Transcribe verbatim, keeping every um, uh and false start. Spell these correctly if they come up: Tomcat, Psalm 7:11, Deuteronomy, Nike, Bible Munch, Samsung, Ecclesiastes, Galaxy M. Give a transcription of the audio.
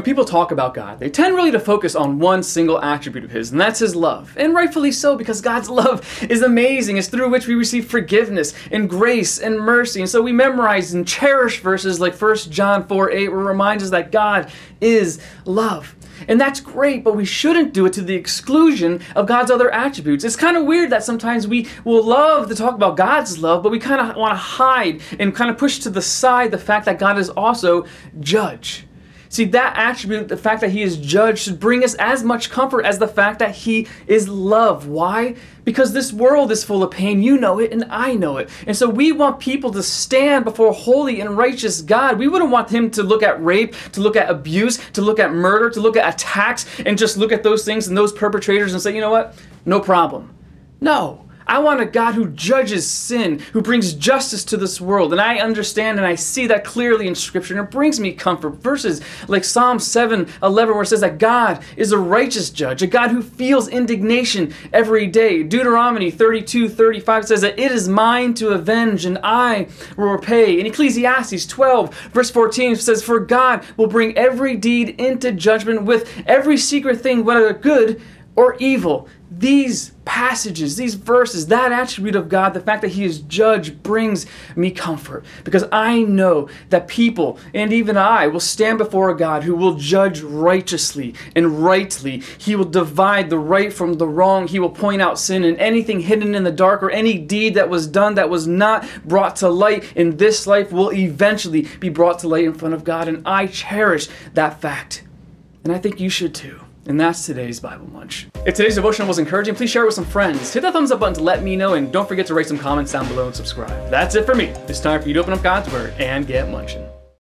When people talk about God, they tend really to focus on one single attribute of His, and that's His love. And rightfully so, because God's love is amazing. It's through which we receive forgiveness and grace and mercy. And so we memorize and cherish verses like First John four eight, where it reminds us that God is love. And that's great, but we shouldn't do it to the exclusion of God's other attributes. It's kind of weird that sometimes we will love to talk about God's love, but we kind of want to hide and kind of push to the side the fact that God is also judge. See, that attribute, the fact that He is judge, should bring us as much comfort as the fact that He is love. Why? Because this world is full of pain. You know it, and I know it. And so we want people to stand before holy and righteous God. We wouldn't want Him to look at rape, to look at abuse, to look at murder, to look at attacks, and just look at those things and those perpetrators and say, you know what? No problem. No. I want a God who judges sin, who brings justice to this world. And I understand and I see that clearly in Scripture, and it brings me comfort. Verses like Psalm seven eleven, where it says that God is a righteous judge, a God who feels indignation every day. Deuteronomy thirty-two thirty-five says that it is mine to avenge and I will repay. In Ecclesiastes twelve verse fourteen says, for God will bring every deed into judgment with every secret thing, whether good or evil. These passages, these verses, that attribute of God, the fact that He is judge, brings me comfort. Because I know that people, and even I, will stand before a God who will judge righteously and rightly. He will divide the right from the wrong. He will point out sin and anything hidden in the dark, or any deed that was done that was not brought to light in this life will eventually be brought to light in front of God. And I cherish that fact. And I think you should too. And that's today's Bible Munch. If today's devotional was encouraging, please share it with some friends. Hit that thumbs up button to let me know, and don't forget to write some comments down below and subscribe. That's it for me. It's time for you to open up God's Word and get munchin'.